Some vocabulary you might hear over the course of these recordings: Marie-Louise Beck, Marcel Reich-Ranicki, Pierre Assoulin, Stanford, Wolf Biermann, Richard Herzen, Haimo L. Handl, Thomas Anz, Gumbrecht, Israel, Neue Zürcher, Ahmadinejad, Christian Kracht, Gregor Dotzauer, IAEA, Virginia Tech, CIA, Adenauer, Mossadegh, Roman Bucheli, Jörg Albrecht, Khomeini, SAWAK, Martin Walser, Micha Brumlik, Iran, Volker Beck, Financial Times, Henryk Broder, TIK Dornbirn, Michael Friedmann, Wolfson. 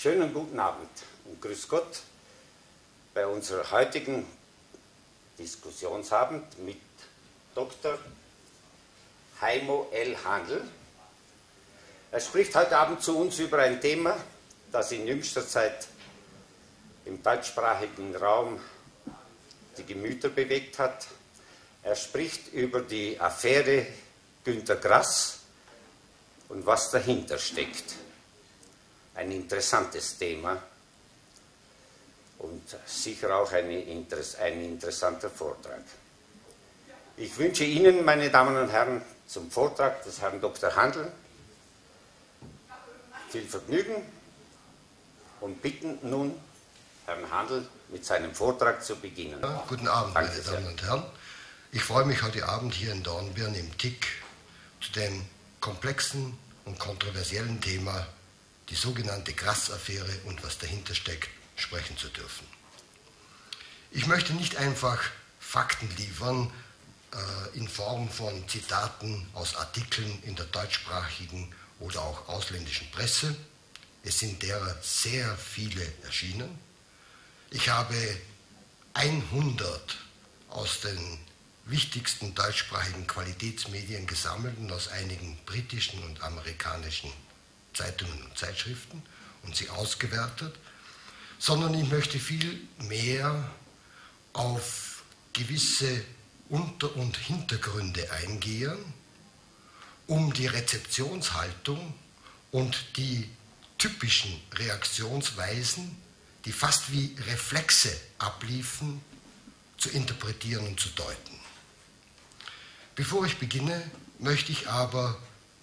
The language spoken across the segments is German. Schönen guten Abend und grüß Gott bei unserem heutigen Diskussionsabend mit Dr. Haimo L. Handl. Er spricht heute Abend zu uns über ein Thema, das in jüngster Zeit im deutschsprachigen Raum die Gemüter bewegt hat. Er spricht über die Affäre Günter Grass und was dahinter steckt. Ein interessantes Thema und sicher auch ein interessanter Vortrag. Ich wünsche Ihnen, meine Damen und Herren, zum Vortrag des Herrn Dr. Handl viel Vergnügen und bitten nun Herrn Handl mit seinem Vortrag zu beginnen. Ja, guten Abend, danke, meine Damen und Herren. Ich freue mich heute Abend hier in Dornbirn im TIK zu dem komplexen und kontroversiellen Thema, die sogenannte Grass-Affäre und was dahinter steckt, sprechen zu dürfen. Ich möchte nicht einfach Fakten liefern in Form von Zitaten aus Artikeln in der deutschsprachigen oder auch ausländischen Presse. Es sind derer sehr viele erschienen. Ich habe 100 aus den wichtigsten deutschsprachigen Qualitätsmedien gesammelt und aus einigen britischen und amerikanischen Zeitungen und Zeitschriften und sie ausgewertet, sondern ich möchte viel mehr auf gewisse Unter- und Hintergründe eingehen, um die Rezeptionshaltung und die typischen Reaktionsweisen, die fast wie Reflexe abliefen, zu interpretieren und zu deuten. Bevor ich beginne, möchte ich aber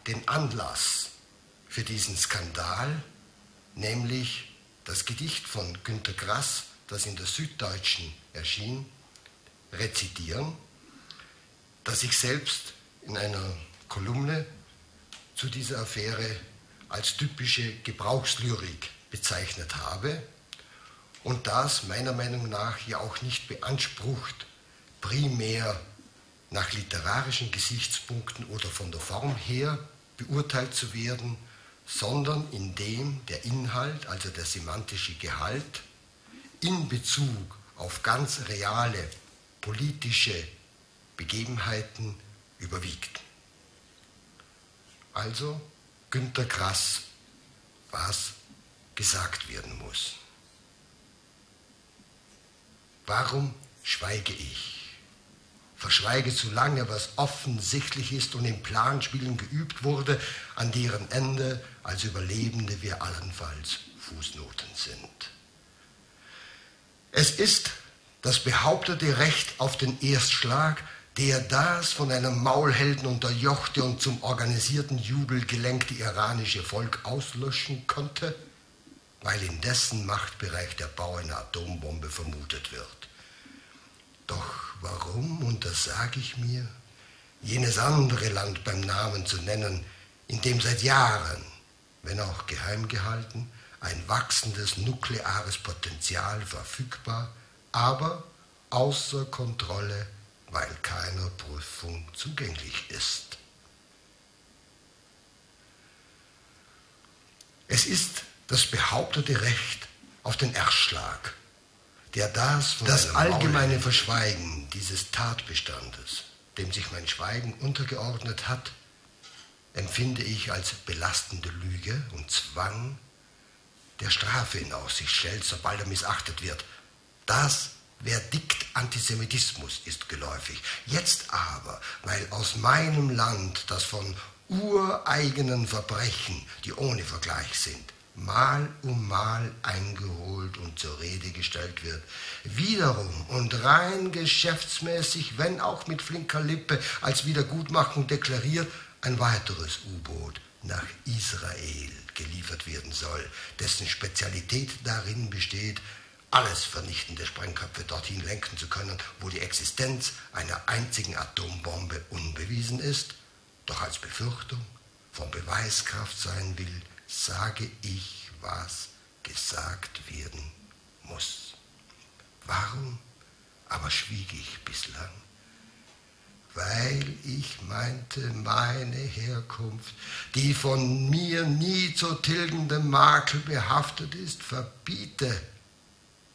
den Anlass für diesen Skandal, nämlich das Gedicht von Günter Grass, das in der Süddeutschen erschien, rezitieren, das ich selbst in einer Kolumne zu dieser Affäre als typische Gebrauchslyrik bezeichnet habe und das meiner Meinung nach ja auch nicht beansprucht, primär nach literarischen Gesichtspunkten oder von der Form her beurteilt zu werden, sondern indem der Inhalt, also der semantische Gehalt, in Bezug auf ganz reale politische Begebenheiten überwiegt. Also Günter Grass, was gesagt werden muss. Warum schweige ich? Verschweige zu lange, was offensichtlich ist und im Planspielen geübt wurde, an deren Ende als Überlebende wir allenfalls Fußnoten sind. Es ist das behauptete Recht auf den Erstschlag, der das von einem Maulhelden unterjochte und zum organisierten Jubel gelenkte iranische Volk auslöschen konnte, weil in dessen Machtbereich der Bau einer Atombombe vermutet wird. Doch warum, und das sage ich mir, jenes andere Land beim Namen zu nennen, in dem seit Jahren, wenn auch geheim gehalten, ein wachsendes nukleares Potenzial verfügbar, aber außer Kontrolle, weil keiner Prüfung zugänglich ist. Es ist das behauptete Recht auf den Erstschlag, der das allgemeine Verschweigen dieses Tatbestandes, dem sich mein Schweigen untergeordnet hat, empfinde ich als belastende Lüge und Zwang, der Strafe in Aussicht stellt, sobald er missachtet wird. Das Verdikt Antisemitismus ist geläufig. Jetzt aber, weil aus meinem Land, das von ureigenen Verbrechen, die ohne Vergleich sind, Mal um Mal eingeholt und zur Rede gestellt wird, wiederum und rein geschäftsmäßig, wenn auch mit flinker Lippe, als Wiedergutmachung deklariert, ein weiteres U-Boot nach Israel geliefert werden soll, dessen Spezialität darin besteht, alles vernichtende Sprengköpfe dorthin lenken zu können, wo die Existenz einer einzigen Atombombe unbewiesen ist, doch als Befürchtung von Beweiskraft sein will, sage ich, was gesagt werden muss. Warum aber schwieg ich bislang? weil ich meinte, meine Herkunft, die von mir nie zu tilgendem Makel behaftet ist, verbiete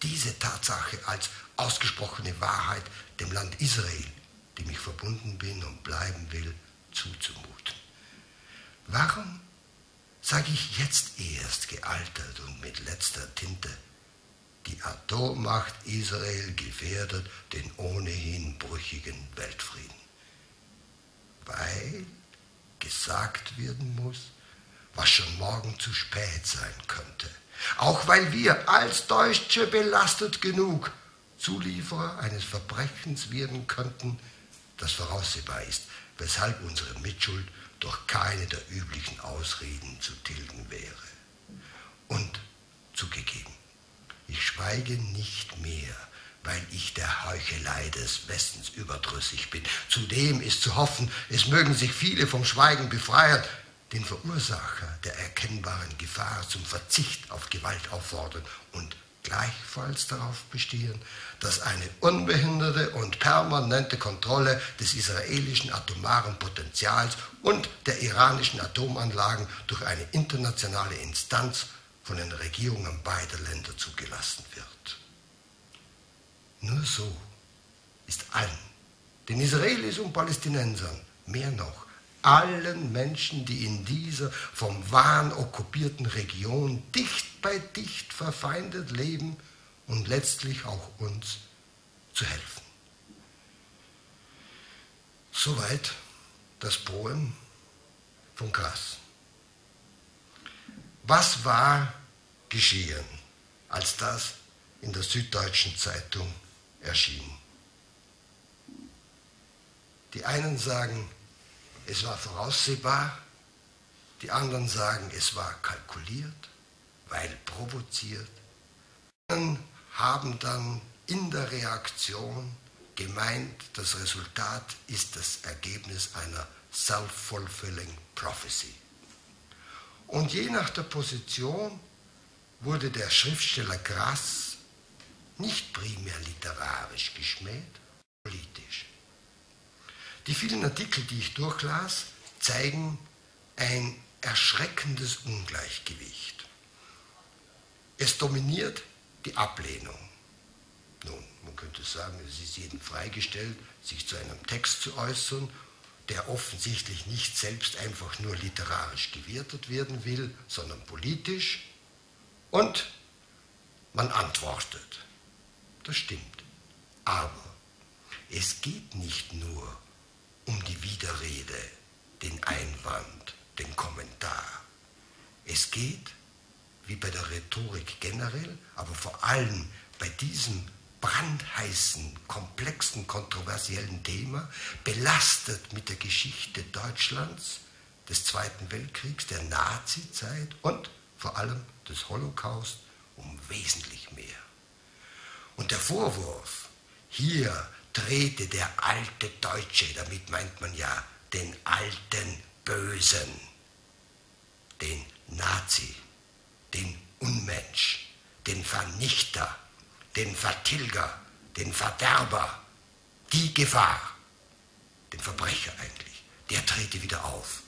diese Tatsache als ausgesprochene Wahrheit dem Land Israel, dem ich verbunden bin und bleiben will, zuzumuten. Warum sage ich jetzt erst, gealtert und mit letzter Tinte, die Atommacht Israel gefährdet den ohnehin brüchigen Weltfrieden? Weil gesagt werden muss, was schon morgen zu spät sein könnte. Auch weil wir als Deutsche belastet genug Zulieferer eines Verbrechens werden könnten, das voraussehbar ist, weshalb unsere Mitschuld durch keine der üblichen Ausreden zu tilgen wäre. Und zugegeben, ich schweige nicht mehr, weil ich der Heuchelei des Westens überdrüssig bin. Zudem ist zu hoffen, es mögen sich viele vom Schweigen befreien, den Verursacher der erkennbaren Gefahr zum Verzicht auf Gewalt auffordern und gleichfalls darauf bestehen, dass eine unbehinderte und permanente Kontrolle des israelischen atomaren Potenzials und der iranischen Atomanlagen durch eine internationale Instanz von den Regierungen beider Länder zugelassen wird. Nur so ist allen, den Israelis und Palästinensern, mehr noch, allen Menschen, die in dieser vom Wahn okkupierten Region dicht bei dicht verfeindet leben und letztlich auch uns, zu helfen. Soweit das Poem von Grass. Was war geschehen, als das in der Süddeutschen Zeitung erschien? Die einen sagen, es war voraussehbar, die anderen sagen, es war kalkuliert, weil provoziert. Die anderen haben dann in der Reaktion gemeint, das Resultat ist das Ergebnis einer self-fulfilling prophecy. Und je nach der Position wurde der Schriftsteller Grass nicht primär literarisch geschmäht, politisch. Die vielen Artikel, die ich durchlas, zeigen ein erschreckendes Ungleichgewicht. Es dominiert die Ablehnung. Nun, man könnte sagen, es ist jedem freigestellt, sich zu einem Text zu äußern, der offensichtlich nicht selbst einfach nur literarisch gewertet werden will, sondern politisch. Und man antwortet. Das stimmt. Aber es geht nicht nur um die Widerrede, den Einwand, den Kommentar. Es geht, wie bei der Rhetorik generell, aber vor allem bei diesem brandheißen, komplexen, kontroversiellen Thema, belastet mit der Geschichte Deutschlands, des Zweiten Weltkriegs, der Nazizeit und vor allem des Holocaust um wesentlich mehr. Und der Vorwurf, hier trete der alte Deutsche, damit meint man ja den alten Bösen, den Nazi, den Unmensch, den Vernichter, den Vertilger, den Verderber, die Gefahr, den Verbrecher eigentlich, der trete wieder auf.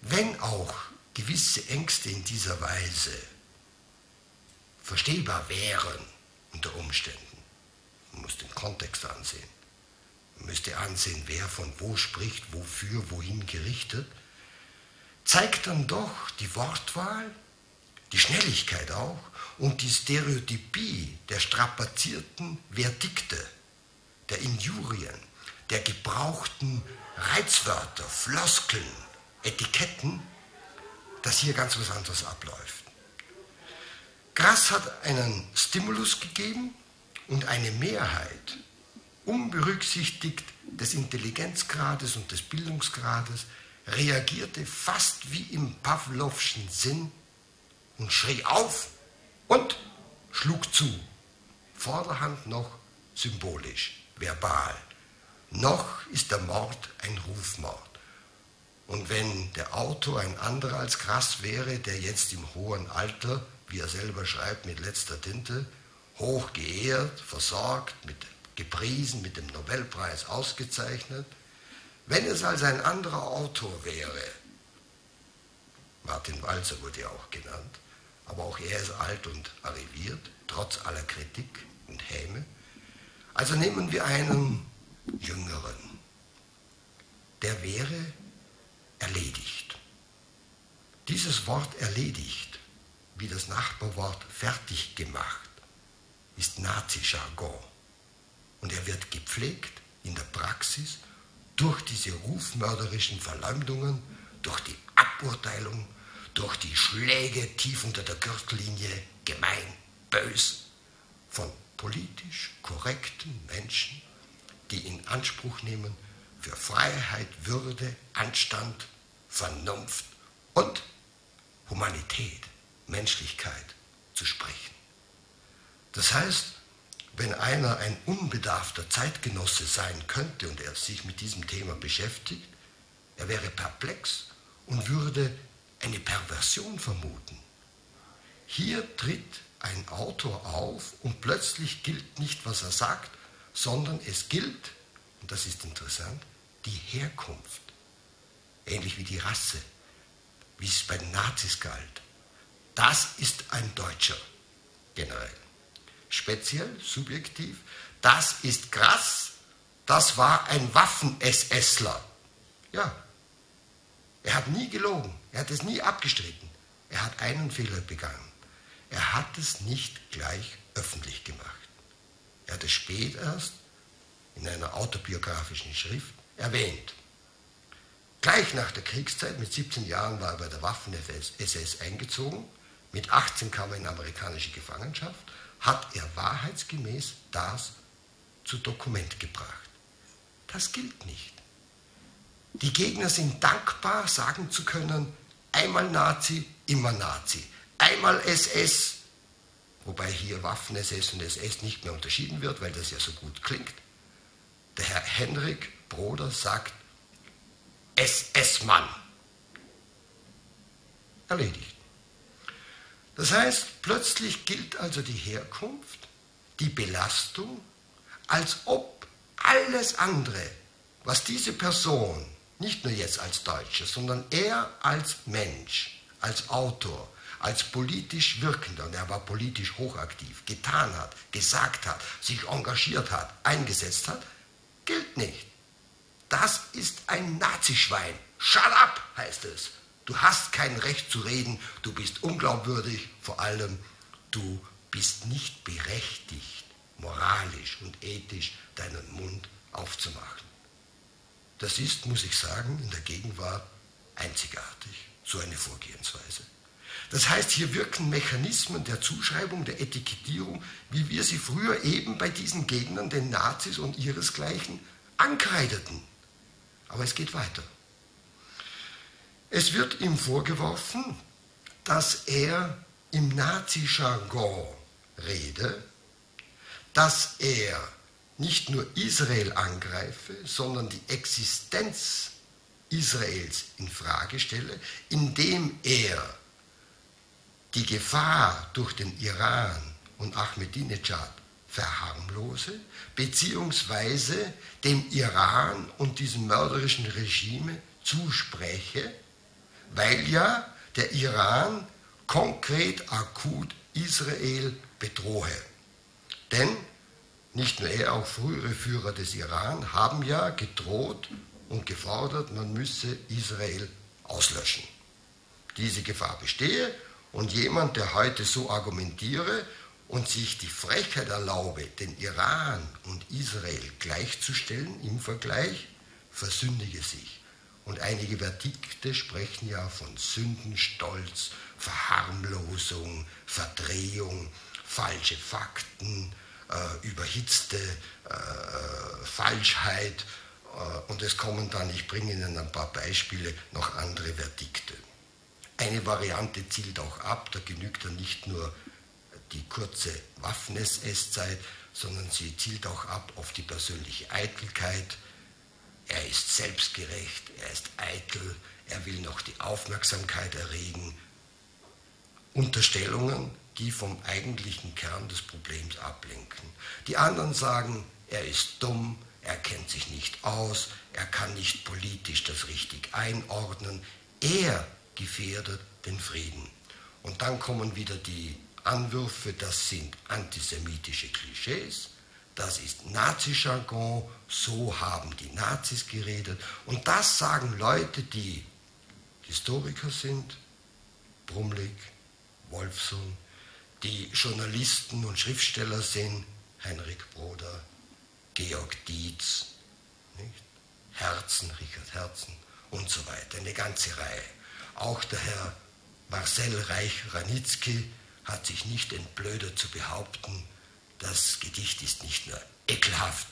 Wenn auch gewisse Ängste in dieser Weise verstehbar wären unter Umständen, man muss den Kontext ansehen, man müsste ansehen, wer von wo spricht, wofür, wohin gerichtet, zeigt dann doch die Wortwahl, die Schnelligkeit auch und die Stereotypie der strapazierten Verdikte, der Injurien, der gebrauchten Reizwörter, Floskeln, Etiketten, dass hier ganz was anderes abläuft. Grass hat einen Stimulus gegeben und eine Mehrheit, unberücksichtigt des Intelligenzgrades und des Bildungsgrades, reagierte fast wie im Pavlovschen Sinn und schrie auf und schlug zu. Vorderhand noch symbolisch, verbal. Noch ist der Mord ein Rufmord. Und wenn der Autor ein anderer als Grass wäre, der jetzt im hohen Alter, wie er selber schreibt, mit letzter Tinte, hoch geehrt, versorgt, gepriesen, mit dem Nobelpreis ausgezeichnet, Wenn es also ein anderer Autor wäre, Martin Walser wurde ja auch genannt, aber auch er ist alt und arriviert, trotz aller Kritik und Häme. Also nehmen wir einen Jüngeren, der wäre erledigt. Dieses Wort erledigt, wie das Nachbarwort fertig gemacht, ist Nazi-Jargon. Und er wird gepflegt in der Praxis durch diese rufmörderischen Verleumdungen, durch die Aburteilung, durch die Schläge tief unter der Gürtellinie, gemein, bös, von politisch korrekten Menschen, die in Anspruch nehmen für Freiheit, Würde, Anstand, Vernunft und Humanität, Menschlichkeit zu sprechen. Das heißt, wenn einer ein unbedarfter Zeitgenosse sein könnte und er sich mit diesem Thema beschäftigt, er wäre perplex und würde eine Perversion vermuten. Hier tritt ein Autor auf und plötzlich gilt nicht, was er sagt, sondern es gilt, und das ist interessant, die Herkunft. Ähnlich wie die Rasse, wie es bei den Nazis galt. Das ist ein Deutscher, generell. Speziell, subjektiv, das ist Grass, das war ein Waffen-SSler. Ja, er hat nie gelogen, er hat es nie abgestritten. Er hat einen Fehler begangen. Er hat es nicht gleich öffentlich gemacht. Er hat es spät erst in einer autobiografischen Schrift erwähnt. Gleich nach der Kriegszeit, mit 17 Jahren war er bei der Waffen-SS eingezogen, mit 18 kam er in amerikanische Gefangenschaft, hat er wahrheitsgemäß das zu Dokument gebracht. Das gilt nicht. Die Gegner sind dankbar, sagen zu können, einmal Nazi, immer Nazi, einmal SS, wobei hier Waffen-SS und SS nicht mehr unterschieden wird, weil das ja so gut klingt. Der Herr Henryk Broder sagt, SS-Mann. Erledigt. Das heißt, plötzlich gilt also die Herkunft, die Belastung, als ob alles andere, was diese Person, nicht nur jetzt als Deutscher, sondern er als Mensch, als Autor, als politisch Wirkender, und er war politisch hochaktiv, getan hat, gesagt hat, sich engagiert hat, eingesetzt hat, gilt nicht. Das ist ein Nazischwein. Shut up, heißt es. Du hast kein Recht zu reden, du bist unglaubwürdig, vor allem du bist nicht berechtigt, moralisch und ethisch deinen Mund aufzumachen. Das ist, muss ich sagen, in der Gegenwart einzigartig, so eine Vorgehensweise. Das heißt, hier wirken Mechanismen der Zuschreibung, der Etikettierung, wie wir sie früher eben bei diesen Gegnern, den Nazis und ihresgleichen, ankreideten. Aber es geht weiter. Es wird ihm vorgeworfen, dass er im Nazi-Jargon rede, dass er nicht nur Israel angreife, sondern die Existenz Israels in Frage stelle, indem er die Gefahr durch den Iran und Ahmadinejad verharmlose, beziehungsweise dem Iran und diesem mörderischen Regime zuspreche, weil ja der Iran konkret, akut Israel bedrohe. Denn nicht nur er, auch frühere Führer des Iran haben ja gedroht und gefordert, man müsse Israel auslöschen. Diese Gefahr bestehe und jemand, der heute so argumentiere und sich die Frechheit erlaube, den Iran und Israel gleichzustellen im Vergleich, versündige sich. Und einige Verdikte sprechen ja von Sündenstolz, Verharmlosung, Verdrehung, falsche Fakten, überhitzte Falschheit. Und es kommen dann, ich bringe Ihnen ein paar Beispiele, noch andere Verdikte. Eine Variante zielt auch ab, da genügt dann nicht nur die kurze Waffen-SS-Zeit, sondern sie zielt auch ab auf die persönliche Eitelkeit. Er ist selbstgerecht, er ist eitel, er will noch die Aufmerksamkeit erregen. Unterstellungen, die vom eigentlichen Kern des Problems ablenken. Die anderen sagen, er ist dumm, er kennt sich nicht aus, er kann nicht politisch das richtig einordnen, er gefährdet den Frieden. Und dann kommen wieder die Anwürfe, das sind antisemitische Klischees, das ist Nazi-Jargon, so haben die Nazis geredet. Und das sagen Leute, die Historiker sind, Brumlik, Wolfson, die Journalisten und Schriftsteller sind, Henryk Broder, Georg Dietz, nicht? Herzen, Richard Herzen und so weiter, eine ganze Reihe. Auch der Herr Marcel Reich-Ranicki hat sich nicht entblödet zu behaupten, das Gedicht ist nicht nur ekelhaft,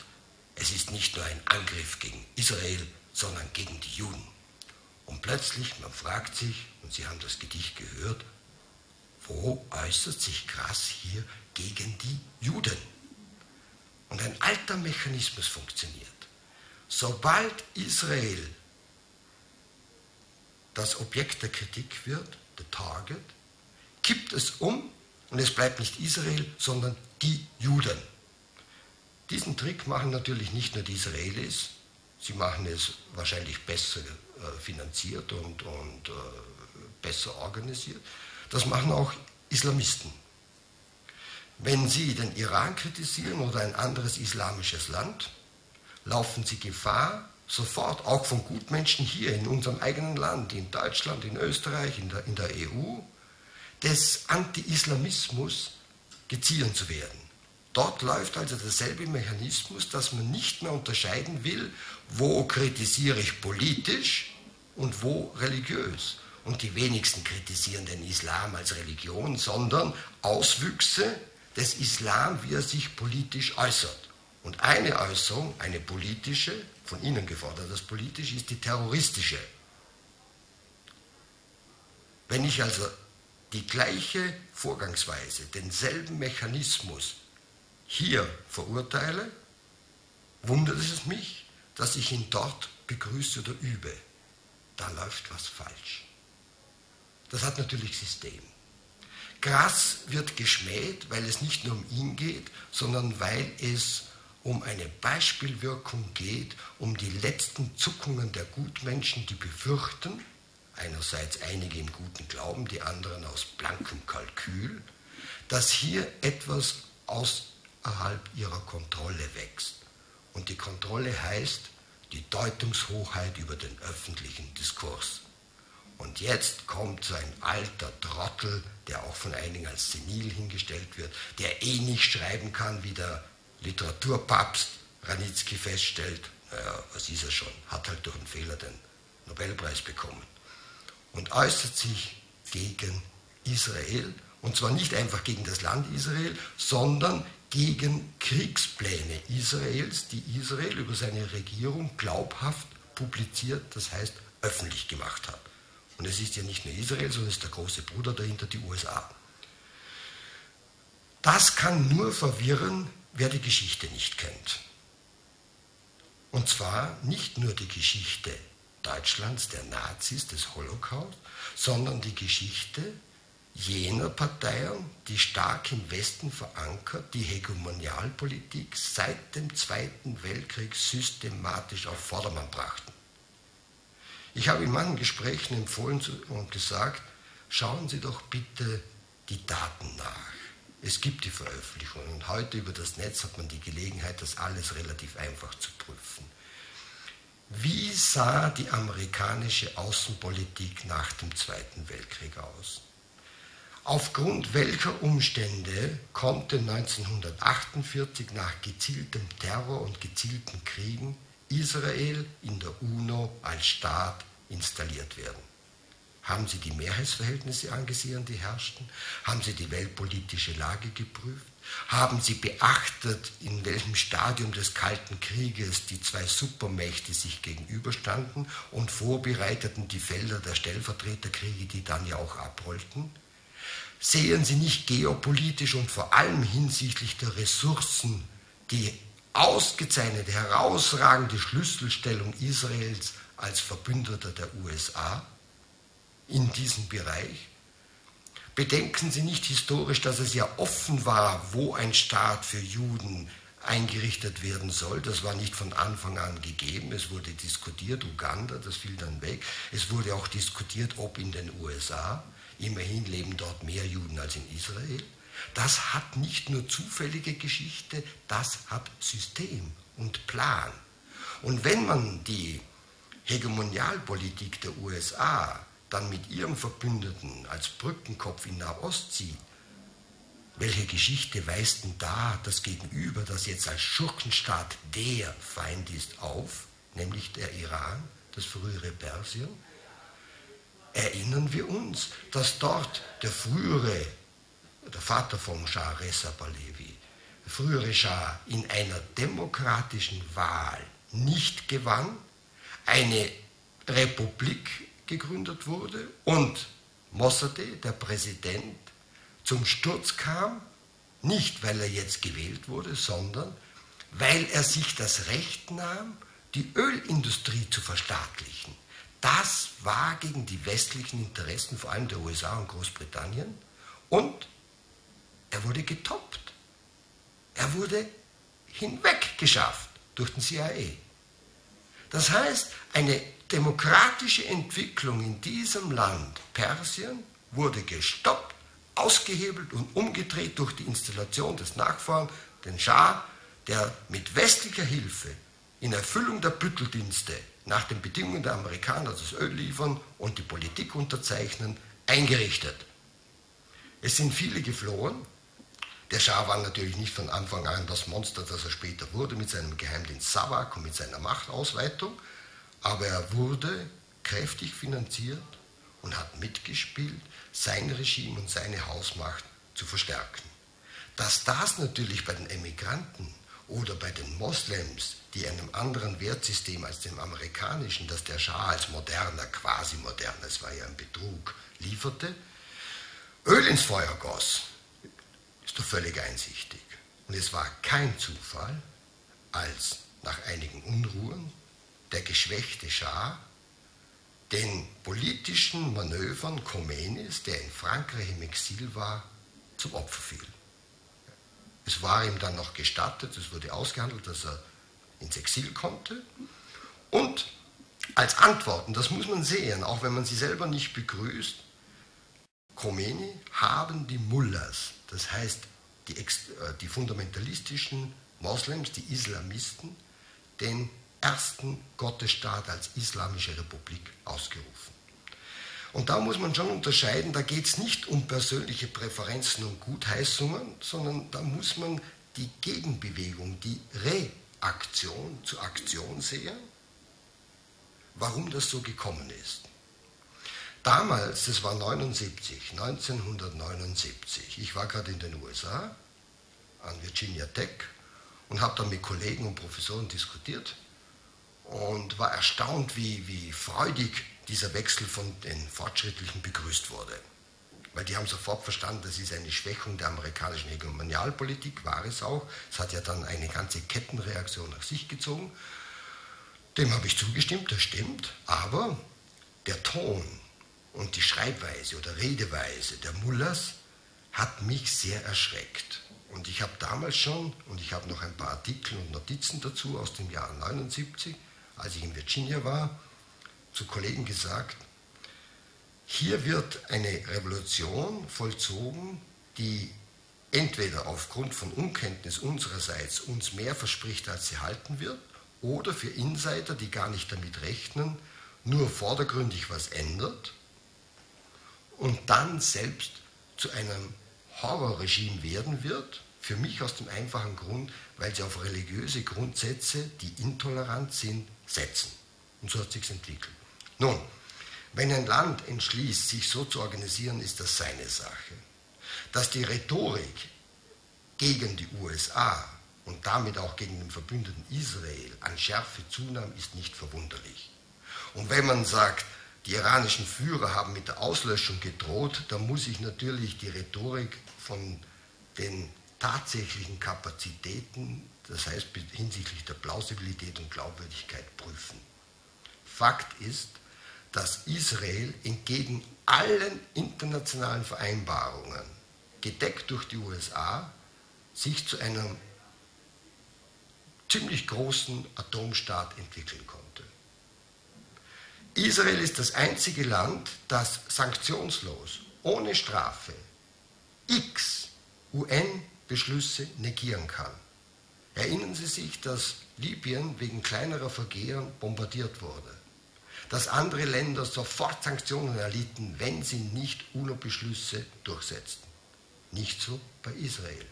es ist nicht nur ein Angriff gegen Israel, sondern gegen die Juden. Und plötzlich, man fragt sich, und Sie haben das Gedicht gehört, wo äußert sich Grass hier gegen die Juden? Und ein alter Mechanismus funktioniert. Sobald Israel das Objekt der Kritik wird, der Target, kippt es um und es bleibt nicht Israel, sondern die Juden. Diesen Trick machen natürlich nicht nur die Israelis, sie machen es wahrscheinlich besser finanziert und besser organisiert. Das machen auch Islamisten. Wenn Sie den Iran kritisieren oder ein anderes islamisches Land, laufen Sie Gefahr, sofort auch von Gutmenschen hier in unserem eigenen Land, in Deutschland, in Österreich, in der EU, des Anti-Islamismus gezieren zu werden. Dort läuft also derselbe Mechanismus, dass man nicht mehr unterscheiden will, wo kritisiere ich politisch und wo religiös. Und die wenigsten kritisieren den Islam als Religion, sondern Auswüchse des Islam, wie er sich politisch äußert. Und eine Äußerung, eine politische, von Ihnen gefordert, das politische, ist die terroristische. Wenn ich also die gleiche Vorgangsweise, denselben Mechanismus hier verurteile, wundert es mich, dass ich ihn dort begrüße oder übe. Da läuft was falsch. Das hat natürlich System. Grass wird geschmäht, weil es nicht nur um ihn geht, sondern weil es um eine Beispielwirkung geht, um die letzten Zuckungen der Gutmenschen, die befürchten, einerseits einige im guten Glauben, die anderen aus blankem Kalkül, dass hier etwas außerhalb ihrer Kontrolle wächst. Und die Kontrolle heißt die Deutungshoheit über den öffentlichen Diskurs. Und jetzt kommt so ein alter Trottel, der auch von einigen als senil hingestellt wird, der eh nicht schreiben kann, wie der Literaturpapst Ranicki feststellt, naja, was ist er schon, hat halt durch einen Fehler den Nobelpreis bekommen. Und äußert sich gegen Israel, und zwar nicht einfach gegen das Land Israel, sondern gegen Kriegspläne Israels, die Israel über seine Regierung glaubhaft publiziert, das heißt öffentlich gemacht hat. Und es ist ja nicht nur Israel, sondern es ist der große Bruder dahinter, die USA. Das kann nur verwirren, wer die Geschichte nicht kennt. Und zwar nicht nur die Geschichte Deutschlands, der Nazis, des Holocaust, sondern die Geschichte jener Parteien, die stark im Westen verankert, die Hegemonialpolitik seit dem Zweiten Weltkrieg systematisch auf Vordermann brachten. Ich habe in manchen Gesprächen empfohlen und gesagt, schauen Sie doch bitte die Daten nach. Es gibt die Veröffentlichungen und heute über das Netz hat man die Gelegenheit, das alles relativ einfach zu prüfen. Wie sah die amerikanische Außenpolitik nach dem Zweiten Weltkrieg aus? Aufgrund welcher Umstände konnte 1948 nach gezieltem Terror und gezielten Kriegen Israel in der UNO als Staat installiert werden? Haben Sie die Mehrheitsverhältnisse angesehen, die herrschten? Haben Sie die weltpolitische Lage geprüft? Haben Sie beachtet, in welchem Stadium des Kalten Krieges die zwei Supermächte sich gegenüberstanden und vorbereiteten die Felder der Stellvertreterkriege, die dann ja auch abrollten? Sehen Sie nicht geopolitisch und vor allem hinsichtlich der Ressourcen die ausgezeichnete, herausragende Schlüsselstellung Israels als Verbündeter der USA in diesem Bereich? Bedenken Sie nicht historisch, dass es ja offen war, wo ein Staat für Juden eingerichtet werden soll. Das war nicht von Anfang an gegeben. Es wurde diskutiert, Uganda, das fiel dann weg. Es wurde auch diskutiert, ob in den USA. Immerhin leben dort mehr Juden als in Israel. Das hat nicht nur zufällige Geschichte, das hat System und Plan. Und wenn man die Hegemonialpolitik der USA dann mit ihrem Verbündeten als Brückenkopf in Nahost zieht, welche Geschichte weist denn da das Gegenüber, das jetzt als Schurkenstaat der Feind ist, auf, nämlich der Iran, das frühere Persien? Erinnern wir uns, dass dort der Vater von Shah Reza Pahlavi, der frühere Schah, in einer demokratischen Wahl nicht gewann, eine Republik gegründet wurde und Mossadegh, der Präsident, zum Sturz kam, nicht weil er jetzt gewählt wurde, sondern weil er sich das Recht nahm, die Ölindustrie zu verstaatlichen. Das war gegen die westlichen Interessen, vor allem der USA und Großbritannien, und er wurde getoppt. Er wurde hinweggeschafft durch den CIA. Das heißt, eine demokratische Entwicklung in diesem Land, Persien, wurde gestoppt, ausgehebelt und umgedreht durch die Installation des Nachfahren, den Schah, der mit westlicher Hilfe in Erfüllung der Bütteldienste nach den Bedingungen der Amerikaner das Öl liefern und die Politik unterzeichnen, eingerichtet. Es sind viele geflohen. Der Schah war natürlich nicht von Anfang an das Monster, das er später wurde, mit seinem Geheimdienst SAWAK und mit seiner Machtausweitung, aber er wurde kräftig finanziert und hat mitgespielt, sein Regime und seine Hausmacht zu verstärken. Dass das natürlich bei den Emigranten oder bei den Moslems, die einem anderen Wertsystem als dem amerikanischen, das der Schah als moderner, quasi moderner, es war ja ein Betrug, lieferte, Öl ins Feuer goss, ist doch völlig einsichtig. Und es war kein Zufall, als nach einigen Unruhen der geschwächte Schah den politischen Manövern Khomeinis, der in Frankreich im Exil war, zum Opfer fiel. Es war ihm dann noch gestattet, es wurde ausgehandelt, dass er ins Exil konnte. Und als Antworten, das muss man sehen, auch wenn man sie selber nicht begrüßt, Khomeini haben die Mullahs, das heißt die fundamentalistischen Moslems, die Islamisten, den ersten Gottesstaat als Islamische Republik ausgerufen. Und da muss man schon unterscheiden, da geht es nicht um persönliche Präferenzen und Gutheißungen, sondern da muss man die Gegenbewegung, die Reaktion zur Aktion sehen, warum das so gekommen ist. Damals, das war 1979, ich war gerade in den USA an Virginia Tech und habe dann mit Kollegen und Professoren diskutiert und war erstaunt, wie freudig dieser Wechsel von den Fortschrittlichen begrüßt wurde. Weil die haben sofort verstanden, das ist eine Schwächung der amerikanischen Hegemonialpolitik, war es auch. Es hat ja dann eine ganze Kettenreaktion nach sich gezogen. Dem habe ich zugestimmt, das stimmt, aber der Ton und die Schreibweise oder Redeweise der Mullahs hat mich sehr erschreckt. Und ich habe damals schon, und ich habe noch ein paar Artikel und Notizen dazu aus dem Jahr 1979, als ich in Virginia war, zu Kollegen gesagt, hier wird eine Revolution vollzogen, die entweder aufgrund von Unkenntnis unsererseits uns mehr verspricht, als sie halten wird, oder für Insider, die gar nicht damit rechnen, nur vordergründig was ändert und dann selbst zu einem Horrorregime werden wird, für mich aus dem einfachen Grund, weil sie auf religiöse Grundsätze, die intolerant sind, setzen. Und so hat es sich entwickelt. Nun, wenn ein Land entschließt, sich so zu organisieren, ist das seine Sache. Dass die Rhetorik gegen die USA und damit auch gegen den Verbündeten Israel an Schärfe zunahm, ist nicht verwunderlich. Und wenn man sagt, die iranischen Führer haben mit der Auslöschung gedroht, dann muss ich natürlich die Rhetorik von den tatsächlichen Kapazitäten, das heißt hinsichtlich der Plausibilität und Glaubwürdigkeit, prüfen. Fakt ist, dass Israel entgegen allen internationalen Vereinbarungen, gedeckt durch die USA, sich zu einem ziemlich großen Atomstaat entwickeln konnte. Israel ist das einzige Land, das sanktionslos, ohne Strafe, x UN-Beschlüsse negieren kann. Erinnern Sie sich, dass Libyen wegen kleinerer Vergehen bombardiert wurde, dass andere Länder sofort Sanktionen erlitten, wenn sie nicht UNO-Beschlüsse durchsetzten. Nicht so bei Israel.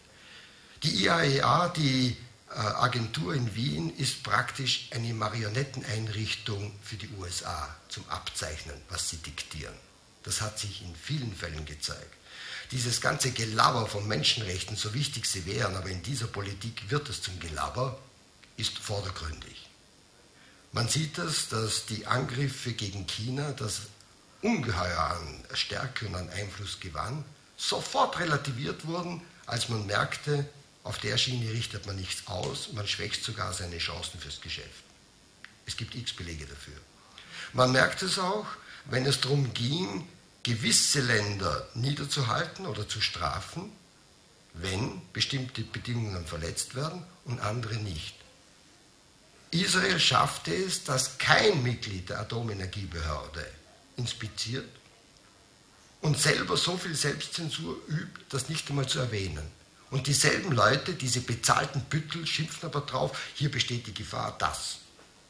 Die IAEA, die Agentur in Wien, ist praktisch eine Marionetteneinrichtung für die USA zum Abzeichnen, was sie diktieren. Das hat sich in vielen Fällen gezeigt. Dieses ganze Gelaber von Menschenrechten, so wichtig sie wären, aber in dieser Politik wird es zum Gelaber, ist vordergründig. Man sieht das, dass die Angriffe gegen China, das ungeheuer an Stärke und an Einfluss gewann, sofort relativiert wurden, als man merkte, auf der Schiene richtet man nichts aus, man schwächt sogar seine Chancen fürs Geschäft. Es gibt x Belege dafür. Man merkt es auch, wenn es darum ging, gewisse Länder niederzuhalten oder zu strafen, wenn bestimmte Bedingungen verletzt werden und andere nicht. Israel schaffte es, dass kein Mitglied der Atomenergiebehörde inspiziert und selber so viel Selbstzensur übt, das nicht einmal zu erwähnen. Und dieselben Leute, diese bezahlten Büttel, schimpfen aber drauf, hier besteht die Gefahr, das.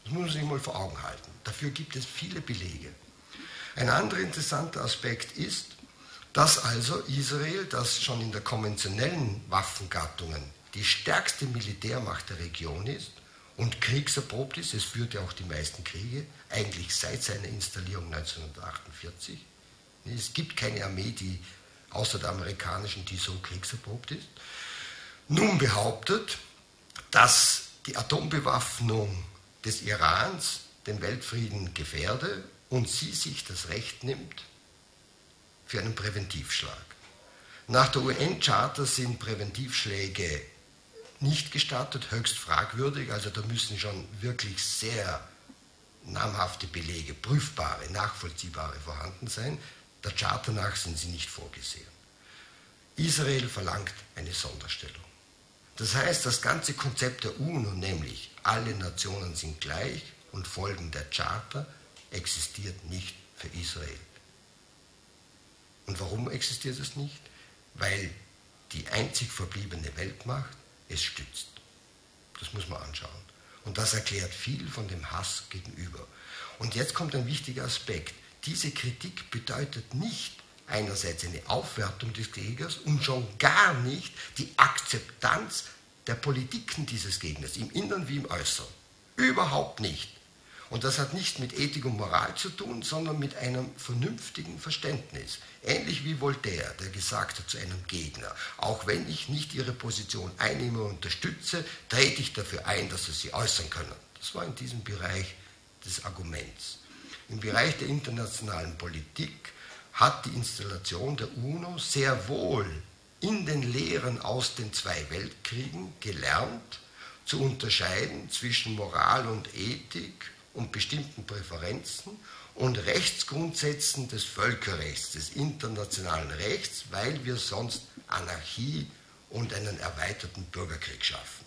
Das muss man sich mal vor Augen halten. Dafür gibt es viele Belege. Ein anderer interessanter Aspekt ist, dass also Israel, das schon in der konventionellen Waffengattungen die stärkste Militärmacht der Region ist und kriegserprobt ist, es führt ja auch die meisten Kriege, eigentlich seit seiner Installierung 1948. Es gibt keine Armee, die außer der amerikanischen, die so kriegserprobt ist, nun behauptet, dass die Atombewaffnung des Irans den Weltfrieden gefährde und sie sich das Recht nimmt für einen Präventivschlag. Nach der UN-Charta sind Präventivschläge nicht gestattet, höchst fragwürdig, also da müssen schon wirklich sehr namhafte Belege, prüfbare, nachvollziehbare vorhanden sein. Der Charta nach sind sie nicht vorgesehen. Israel verlangt eine Sonderstellung. Das heißt, das ganze Konzept der UNO, nämlich alle Nationen sind gleich und folgen der Charta, existiert nicht für Israel. Und warum existiert es nicht? Weil die einzig verbliebene Weltmacht es stützt. Das muss man anschauen. Und das erklärt viel von dem Hass gegenüber. Und jetzt kommt ein wichtiger Aspekt. Diese Kritik bedeutet nicht einerseits eine Aufwertung des Gegners und schon gar nicht die Akzeptanz der Politiken dieses Gegners, im Inneren wie im Äußeren. Überhaupt nicht. Und das hat nicht mit Ethik und Moral zu tun, sondern mit einem vernünftigen Verständnis. Ähnlich wie Voltaire, der gesagt hat zu einem Gegner, auch wenn ich nicht ihre Position einnehme und unterstütze, trete ich dafür ein, dass sie sie äußern können. Das war in diesem Bereich des Arguments. Im Bereich der internationalen Politik hat die Installation der UNO sehr wohl in den Lehren aus den zwei Weltkriegen gelernt, zu unterscheiden zwischen Moral und Ethik und bestimmten Präferenzen und Rechtsgrundsätzen des Völkerrechts, des internationalen Rechts, weil wir sonst Anarchie und einen erweiterten Bürgerkrieg schaffen.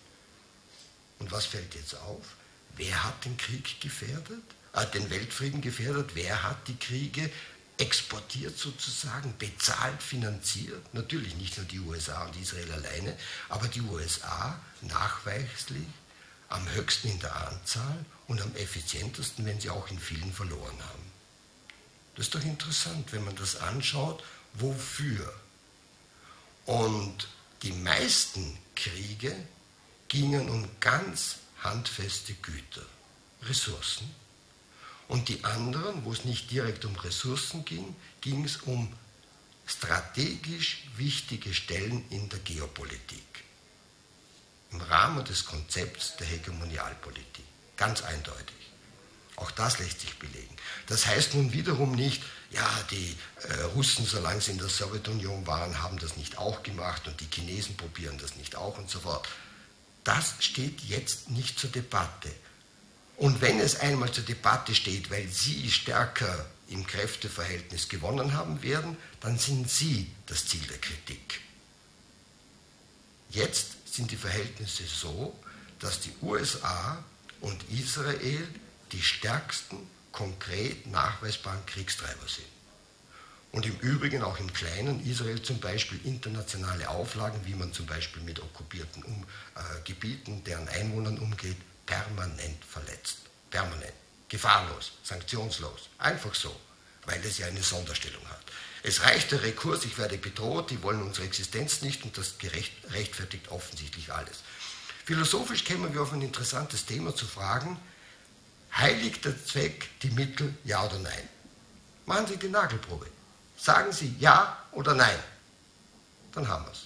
Und was fällt jetzt auf? Wer hat den Krieg gefährdet? Den Weltfrieden gefährdet, wer hat die Kriege exportiert sozusagen, bezahlt, finanziert? Natürlich nicht nur die USA und Israel alleine, aber die USA nachweislich am höchsten in der Anzahl und am effizientesten, wenn sie auch in vielen verloren haben. Das ist doch interessant, wenn man das anschaut, wofür. Und die meisten Kriege gingen um ganz handfeste Güter, Ressourcen. Und die anderen, wo es nicht direkt um Ressourcen ging, ging es um strategisch wichtige Stellen in der Geopolitik. Im Rahmen des Konzepts der Hegemonialpolitik. Ganz eindeutig. Auch das lässt sich belegen. Das heißt nun wiederum nicht, ja, die Russen, solange sie in der Sowjetunion waren, haben das nicht auch gemacht und die Chinesen probieren das nicht auch und so fort. Das steht jetzt nicht zur Debatte. Und wenn es einmal zur Debatte steht, weil Sie stärker im Kräfteverhältnis gewonnen haben werden, dann sind Sie das Ziel der Kritik. Jetzt sind die Verhältnisse so, dass die USA und Israel die stärksten konkret nachweisbaren Kriegstreiber sind. Und im Übrigen auch im Kleinen Israel zum Beispiel internationale Auflagen, wie man zum Beispiel mit okkupierten Gebieten, deren Einwohnern umgeht, permanent verletzt. Permanent. Gefahrlos, sanktionslos. Einfach so, weil es ja eine Sonderstellung hat. Es reicht der Rekurs, ich werde bedroht, die wollen unsere Existenz nicht und das rechtfertigt offensichtlich alles. Philosophisch kämen wir auf ein interessantes Thema zu fragen, heiligt der Zweck die Mittel, ja oder nein? Machen Sie die Nagelprobe. Sagen Sie ja oder nein, dann haben wir es.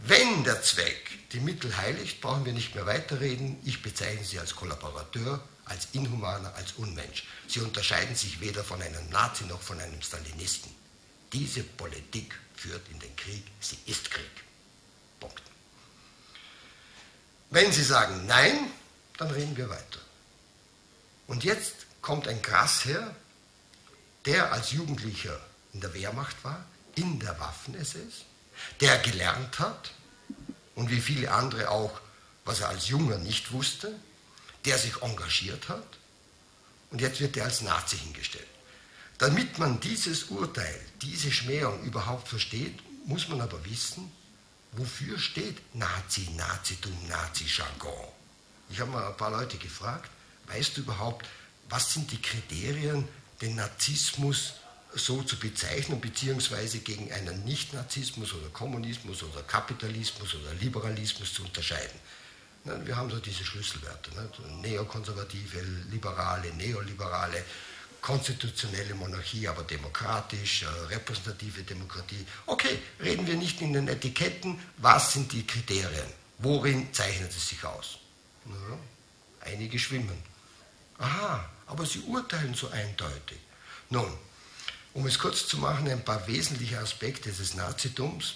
Wenn der Zweck die Mittel heiligt, brauchen wir nicht mehr weiterreden. Ich bezeichne Sie als Kollaborateur, als Inhumaner, als Unmensch. Sie unterscheiden sich weder von einem Nazi noch von einem Stalinisten. Diese Politik führt in den Krieg, sie ist Krieg. Punkt. Wenn Sie sagen nein, dann reden wir weiter. Und jetzt kommt ein Grass her, der als Jugendlicher in der Wehrmacht war, in der Waffen-SS, der gelernt hat und wie viele andere auch, was er als Junger nicht wusste, der sich engagiert hat und jetzt wird er als Nazi hingestellt. Damit man dieses Urteil, diese Schmähung überhaupt versteht, muss man aber wissen, wofür steht Nazi, Nazitum, Nazi-Jargon. Ich habe mal ein paar Leute gefragt, weißt du überhaupt, was sind die Kriterien, den Nazismus so zu bezeichnen, beziehungsweise gegen einen Nicht-Nazismus oder Kommunismus oder Kapitalismus oder Liberalismus zu unterscheiden. Nein, wir haben so diese Schlüsselwörter, ne? Neokonservative, Liberale, Neoliberale, konstitutionelle Monarchie, aber demokratisch, repräsentative Demokratie. Okay, reden wir nicht in den Etiketten, was sind die Kriterien? Worin zeichnet es sich aus? Ja, einige schwimmen. Aha, aber sie urteilen so eindeutig. Nun, um es kurz zu machen, ein paar wesentliche Aspekte des Nazitums,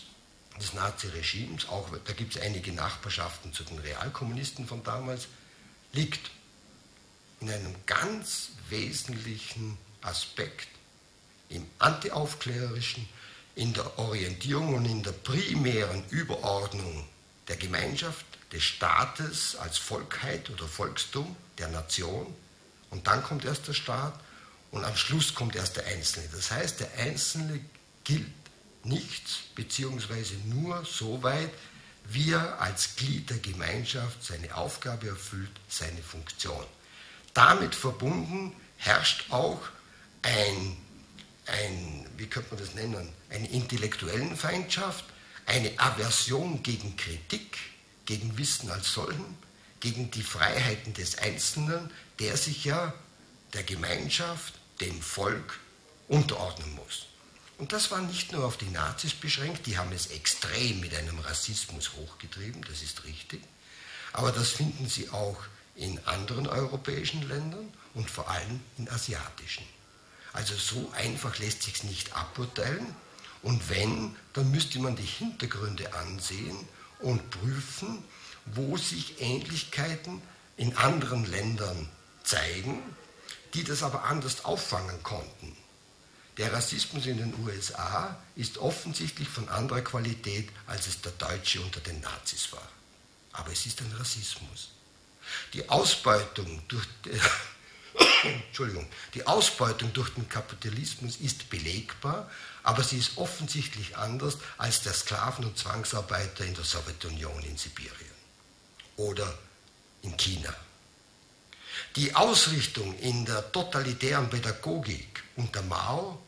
des Naziregimes, auch da gibt es einige Nachbarschaften zu den Realkommunisten von damals, liegt in einem ganz wesentlichen Aspekt, im antiaufklärerischen, in der Orientierung und in der primären Überordnung der Gemeinschaft, des Staates als Volkheit oder Volkstum, der Nation. Und dann kommt erst der Staat und am Schluss kommt erst der Einzelne. Das heißt, der Einzelne gilt nichts, beziehungsweise nur soweit, wie er als Glied der Gemeinschaft seine Aufgabe erfüllt, seine Funktion. Damit verbunden herrscht auch wie könnte man das nennen, eine intellektuelle Feindschaft, eine Aversion gegen Kritik, gegen Wissen als solchen, gegen die Freiheiten des Einzelnen, der sich ja der Gemeinschaft, dem Volk unterordnen muss. Und das war nicht nur auf die Nazis beschränkt, die haben es extrem mit einem Rassismus hochgetrieben, das ist richtig, aber das finden Sie auch in anderen europäischen Ländern und vor allem in asiatischen. Also so einfach lässt sich es nicht aburteilen und wenn, dann müsste man die Hintergründe ansehen und prüfen, wo sich Ähnlichkeiten in anderen Ländern zeigen, die das aber anders auffangen konnten. Der Rassismus in den USA ist offensichtlich von anderer Qualität, als es der Deutsche unter den Nazis war. Aber es ist ein Rassismus. Die Ausbeutung durch den Kapitalismus ist belegbar, aber sie ist offensichtlich anders als der Sklaven- und Zwangsarbeiter in der Sowjetunion in Sibirien. Oder in China. Die Ausrichtung in der totalitären Pädagogik unter Mao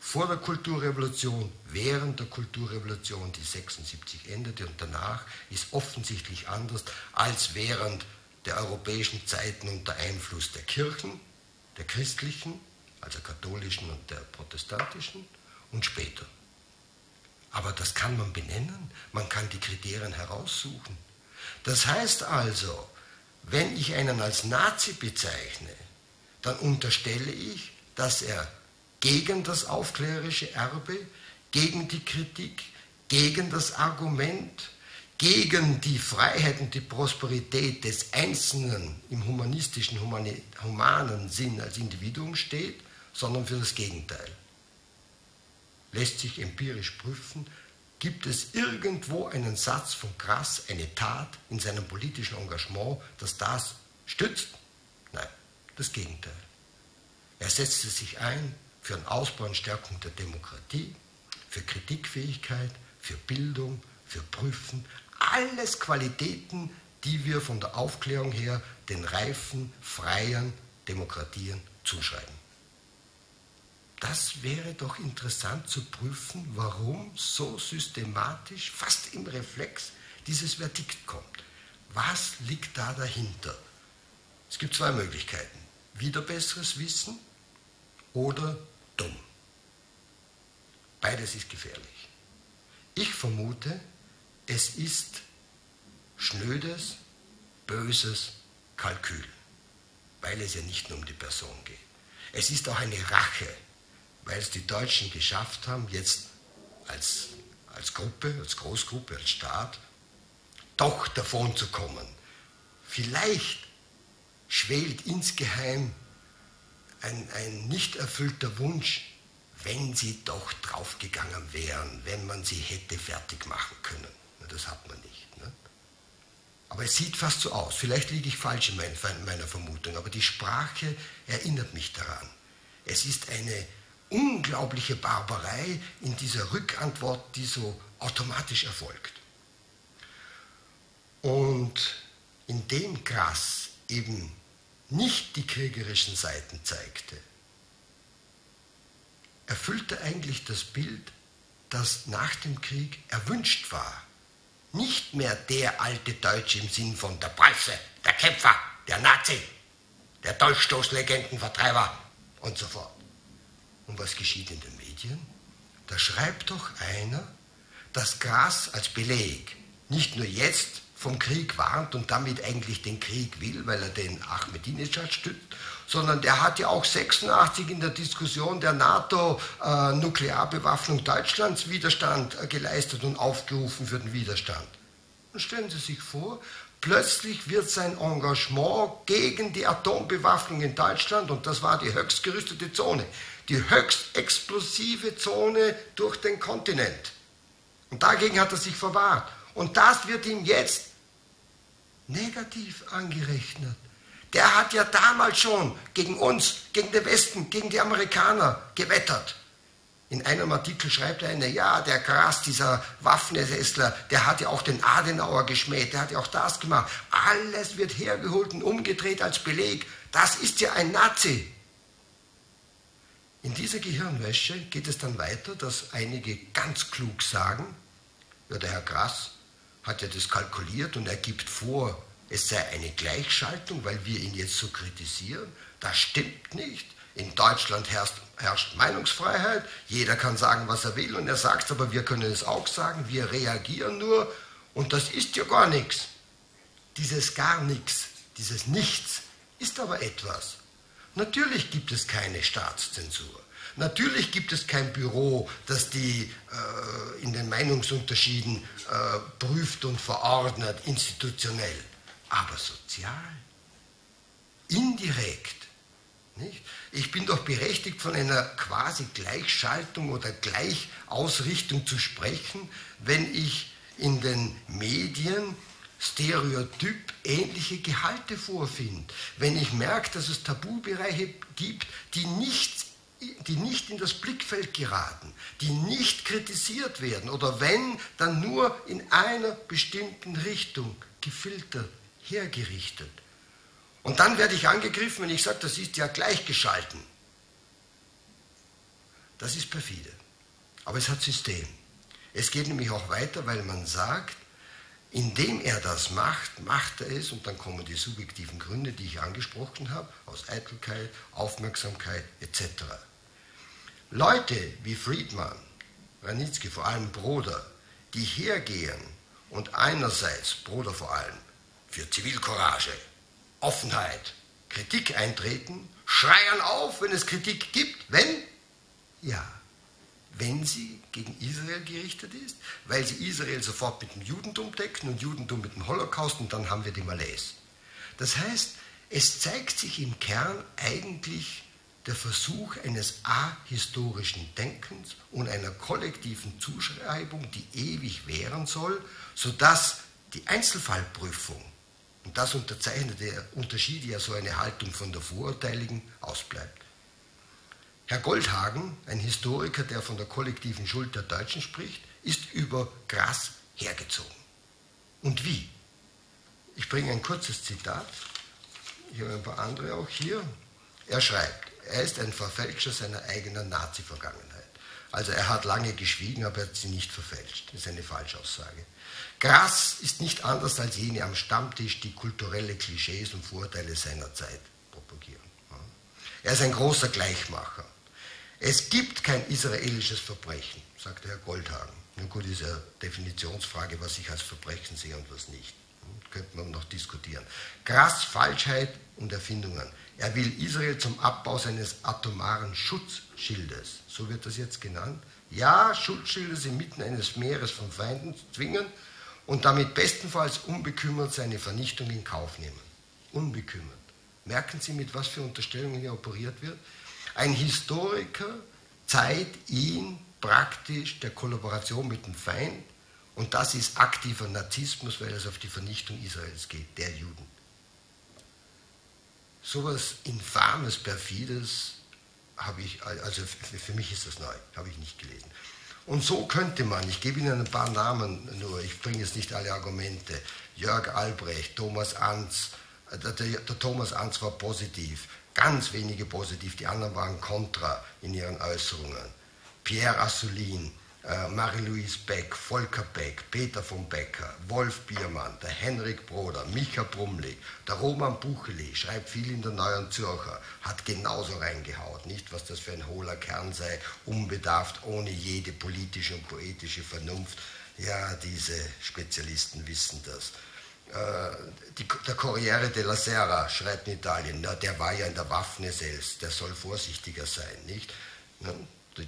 vor der Kulturrevolution, während der Kulturrevolution, die 76 endete und danach, ist offensichtlich anders als während der europäischen Zeiten unter Einfluss der Kirchen, der christlichen, also katholischen und der protestantischen und später. Aber das kann man benennen, man kann die Kriterien heraussuchen. Das heißt also, wenn ich einen als Nazi bezeichne, dann unterstelle ich, dass er gegen das aufklärerische Erbe, gegen die Kritik, gegen das Argument, gegen die Freiheit und die Prosperität des Einzelnen im humanistischen, humanen Sinn als Individuum steht, sondern für das Gegenteil. Lässt sich empirisch prüfen, Gibt es irgendwo einen Satz von Grass, eine Tat in seinem politischen Engagement, dass das stützt? Nein, das Gegenteil. Er setzte sich ein für einen Ausbau und Stärkung der Demokratie, für Kritikfähigkeit, für Bildung, für Prüfen. Alles Qualitäten, die wir von der Aufklärung her den reifen, freien Demokratien zuschreiben. Das wäre doch interessant zu prüfen, warum so systematisch, fast im Reflex, dieses Verdikt kommt. Was liegt da dahinter? Es gibt zwei Möglichkeiten. Wieder besseres Wissen oder dumm. Beides ist gefährlich. Ich vermute, es ist schnödes, böses Kalkül, weil es ja nicht nur um die Person geht. Es ist auch eine Rache, weil es die Deutschen geschafft haben, jetzt als Gruppe, als Großgruppe, als Staat, doch davon zu kommen. Vielleicht schwelt insgeheim ein nicht erfüllter Wunsch, wenn sie doch draufgegangen wären, wenn man sie hätte fertig machen können. Das hat man nicht. Ne? Aber es sieht fast so aus. Vielleicht liege ich falsch in meiner Vermutung, aber die Sprache erinnert mich daran. Es ist eine unglaubliche Barbarei in dieser Rückantwort, die so automatisch erfolgt. Und indem Grass eben nicht die kriegerischen Seiten zeigte, erfüllte eigentlich das Bild, das nach dem Krieg erwünscht war. Nicht mehr der alte Deutsche im Sinn von der Preuße, der Kämpfer, der Nazi, der Dolchstoßlegendenvertreiber und so fort. Und was geschieht in den Medien? Da schreibt doch einer, dass Grass als Beleg nicht nur jetzt vom Krieg warnt und damit eigentlich den Krieg will, weil er den Ahmadinejad stützt, sondern der hat ja auch 86 in der Diskussion der NATO-Nuklearbewaffnung Deutschlands Widerstand geleistet und aufgerufen für den Widerstand. Und stellen Sie sich vor, plötzlich wird sein Engagement gegen die Atombewaffnung in Deutschland, und das war die höchst gerüstete Zone, die höchst explosive Zone durch den Kontinent. Und dagegen hat er sich verwahrt. Und das wird ihm jetzt negativ angerechnet. Der hat ja damals schon gegen uns, gegen den Westen, gegen die Amerikaner gewettert. In einem Artikel schreibt einer, ja, der Grass, dieser Waffen-SSler, der hat ja auch den Adenauer geschmäht, der hat ja auch das gemacht. Alles wird hergeholt und umgedreht als Beleg. Das ist ja ein Nazi. In dieser Gehirnwäsche geht es dann weiter, dass einige ganz klug sagen, ja, der Herr Grass hat ja das kalkuliert und er gibt vor, es sei eine Gleichschaltung, weil wir ihn jetzt so kritisieren. Das stimmt nicht. In Deutschland herrscht Meinungsfreiheit. Jeder kann sagen, was er will und er sagt es, aber wir können es auch sagen. Wir reagieren nur und das ist ja gar nichts. Dieses gar nichts, dieses Nichts ist aber etwas. Natürlich gibt es keine Staatszensur. Natürlich gibt es kein Büro, das die in den Meinungsunterschieden prüft und verordnet, institutionell. Aber sozial, indirekt. Nicht? Ich bin doch berechtigt, von einer quasi Gleichschaltung oder Gleichausrichtung zu sprechen, wenn ich in den Medien stereotypähnliche Gehalte vorfinde. Wenn ich merke, dass es Tabubereiche gibt, die nicht in das Blickfeld geraten, die nicht kritisiert werden oder wenn, dann nur in einer bestimmten Richtung gefiltert, hergerichtet. Und dann werde ich angegriffen, wenn ich sage, das ist ja gleichgeschalten. Das ist perfide. Aber es hat System. Es geht nämlich auch weiter, weil man sagt, indem er das macht, macht er es, und dann kommen die subjektiven Gründe, die ich angesprochen habe, aus Eitelkeit, Aufmerksamkeit etc. Leute wie Friedmann, Ranicki, vor allem Broder, die hergehen und einerseits, Broder vor allem, für Zivilcourage, Offenheit, Kritik eintreten, schreien auf, wenn es Kritik gibt, wenn sie gegen Israel gerichtet ist, weil sie Israel sofort mit dem Judentum decken und Judentum mit dem Holocaust und dann haben wir die Malaise. Das heißt, es zeigt sich im Kern eigentlich der Versuch eines ahistorischen Denkens und einer kollektiven Zuschreibung, die ewig währen soll, sodass die Einzelfallprüfung, und das unterscheidet ja so eine Haltung von der Vorurteiligen, ausbleibt. Herr Goldhagen, ein Historiker, der von der kollektiven Schuld der Deutschen spricht, ist über Grass hergezogen. Und wie? Ich bringe ein kurzes Zitat, ich habe ein paar andere auch hier. Er schreibt, er ist ein Verfälscher seiner eigenen Nazi-Vergangenheit. Also er hat lange geschwiegen, aber er hat sie nicht verfälscht. Das ist eine Falschaussage. Grass ist nicht anders als jene am Stammtisch, die kulturelle Klischees und Vorurteile seiner Zeit propagieren. Er ist ein großer Gleichmacher. Es gibt kein israelisches Verbrechen, sagte Herr Goldhagen. Nun gut, ist ja Definitionsfrage, was ich als Verbrechen sehe und was nicht. Könnte man noch diskutieren. Grass, Falschheit und Erfindungen. Er will Israel zum Abbau seines atomaren Schutzschildes, so wird das jetzt genannt, ja, Schutzschildes inmitten eines Meeres von Feinden zwingen und damit bestenfalls unbekümmert seine Vernichtung in Kauf nehmen. Unbekümmert. Merken Sie, mit was für Unterstellungen hier operiert wird? Ein Historiker zeigt ihn praktisch der Kollaboration mit dem Feind. Und das ist aktiver Nazismus, weil es auf die Vernichtung Israels geht, der Juden. Sowas Infames, Perfides, habe ich, also für mich ist das neu, habe ich nicht gelesen. Und so könnte man, ich gebe Ihnen ein paar Namen nur, ich bringe jetzt nicht alle Argumente, Jörg Albrecht, Thomas Anz, der Thomas Anz war positiv, ganz wenige positiv, die anderen waren kontra in ihren Äußerungen. Pierre Assoulin, Marie-Louise Beck, Volker Beck, Peter von Becker, Wolf Biermann, der Henryk Broder, Micha Brumlik, der Roman Bucheli, schreibt viel in der Neuen Zürcher, hat genauso reingehaut, nicht, was das für ein hohler Kern sei, unbedarft, ohne jede politische und poetische Vernunft. Ja, diese Spezialisten wissen das. Der Corriere della Sera schreibt in Italien, na, der war ja in der Waffen-SS, der soll vorsichtiger sein, nicht? Na,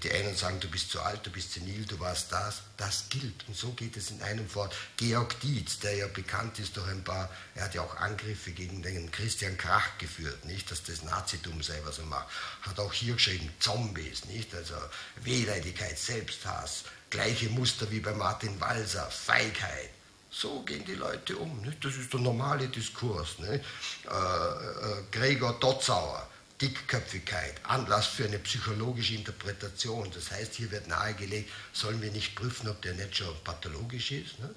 die einen sagen, du bist zu alt, du bist senil, du warst das. Das gilt. Und so geht es in einem fort. Georg Dietz, der ja bekannt ist durch ein paar, er hat ja auch Angriffe gegen den Christian Kracht geführt, nicht, dass das Nazitum sei, was er macht. Hat auch hier geschrieben, Zombies, nicht, also Wehleidigkeit, Selbsthass, gleiche Muster wie bei Martin Walser, Feigheit. So gehen die Leute um, nicht? Das ist der normale Diskurs, nicht? Gregor Dotzauer. Dickköpfigkeit, Anlass für eine psychologische Interpretation. Das heißt, hier wird nahegelegt, sollen wir nicht prüfen, ob der nicht schon pathologisch ist. Ne?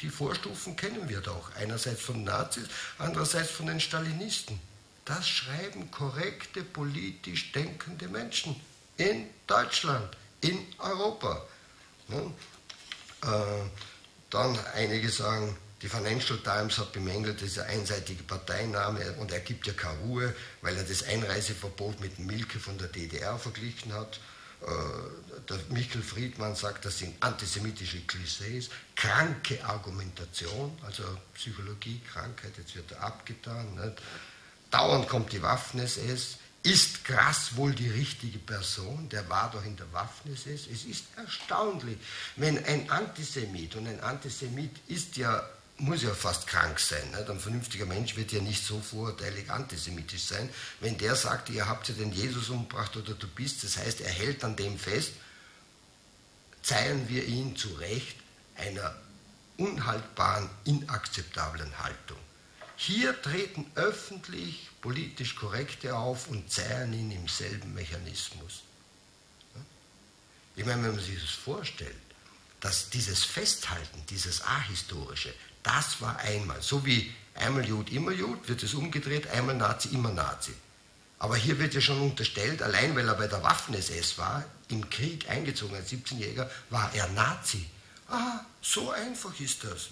Die Vorstufen kennen wir doch. Einerseits von Nazis, andererseits von den Stalinisten. Das schreiben korrekte, politisch denkende Menschen in Deutschland, in Europa. Ne? Dann einige sagen, die Financial Times hat bemängelt, dieser einseitige Parteiname, und er gibt ja keine Ruhe, weil er das Einreiseverbot mit Milke von der DDR verglichen hat. Der Michael Friedmann sagt, das sind antisemitische Klischees, kranke Argumentation, also Psychologie, Krankheit, jetzt wird er abgetan. Nicht? Dauernd kommt die Waffen-SS. Ist Grass wohl die richtige Person? Der war doch in der Waffen-SS. Es ist erstaunlich, wenn ein Antisemit, und ein Antisemit ist ja, muss ja fast krank sein. Nicht? Ein vernünftiger Mensch wird ja nicht so vorurteilig antisemitisch sein. Wenn der sagt, ihr habt ja den Jesus umgebracht oder du bist, das heißt, er hält an dem fest, zeigen wir ihn zu Recht einer unhaltbaren, inakzeptablen Haltung. Hier treten öffentlich politisch Korrekte auf und zeigen ihn im selben Mechanismus. Ich meine, wenn man sich das vorstellt, dass dieses Festhalten, dieses Ahistorische, das war einmal, so wie einmal Jud, immer Jud, wird es umgedreht, einmal Nazi, immer Nazi. Aber hier wird ja schon unterstellt, allein weil er bei der Waffen-SS war, im Krieg eingezogen als 17-Jähriger, war er Nazi. Ah, so einfach ist das.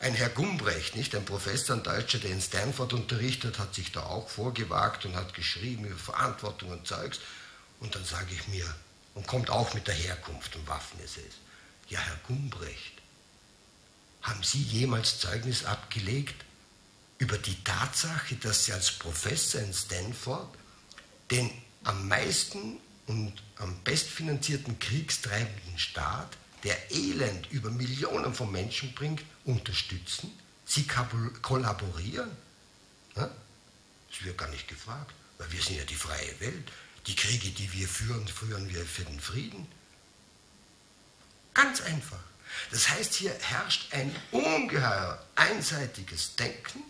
Ein Herr Gumbrecht, nicht, ein Professor, ein Deutscher, der in Stanford unterrichtet, hat sich da auch vorgewagt und hat geschrieben über Verantwortung und Zeugs. Und dann sage ich mir, und kommt auch mit der Herkunft und Waffen-SS. Ja, Herr Gumbrecht, haben Sie jemals Zeugnis abgelegt über die Tatsache, dass Sie als Professor in Stanford den am meisten und am bestfinanzierten kriegstreibenden Staat, der Elend über Millionen von Menschen bringt, unterstützen? Sie kollaborieren? Ja? Das wird gar nicht gefragt. Weil wir sind ja die freie Welt. Die Kriege, die wir führen, führen wir für den Frieden. Ganz einfach. Das heißt, hier herrscht ein ungeheuer einseitiges Denken,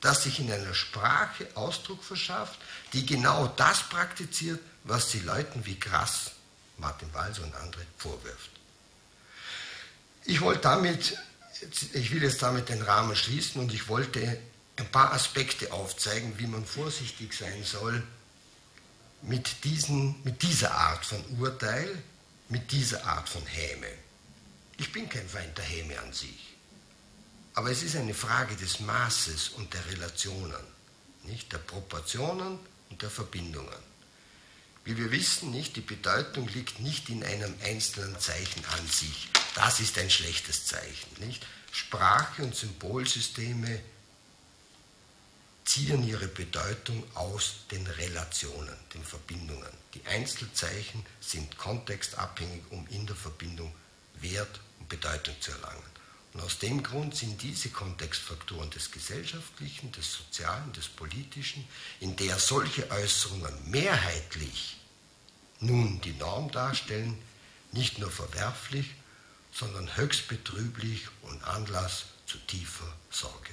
das sich in einer Sprache Ausdruck verschafft, die genau das praktiziert, was sie Leuten wie Grass, Martin Walser und andere vorwirft. Ich will jetzt damit den Rahmen schließen und ich wollte ein paar Aspekte aufzeigen, wie man vorsichtig sein soll mit dieser Art von Urteil, mit dieser Art von Häme. Ich bin kein Feind der Häme an sich, aber es ist eine Frage des Maßes und der Relationen, nicht der Proportionen und der Verbindungen. Wie wir wissen, nicht, die Bedeutung liegt nicht in einem einzelnen Zeichen an sich. Das ist ein schlechtes Zeichen, nicht? Sprache und Symbolsysteme ziehen ihre Bedeutung aus den Relationen, den Verbindungen. Die Einzelzeichen sind kontextabhängig, um in der Verbindung Wert und Bedeutung zu erlangen. Und aus dem Grund sind diese Kontextfaktoren des Gesellschaftlichen, des Sozialen, des Politischen, in der solche Äußerungen mehrheitlich nun die Norm darstellen, nicht nur verwerflich, sondern höchst betrüblich und Anlass zu tiefer Sorge.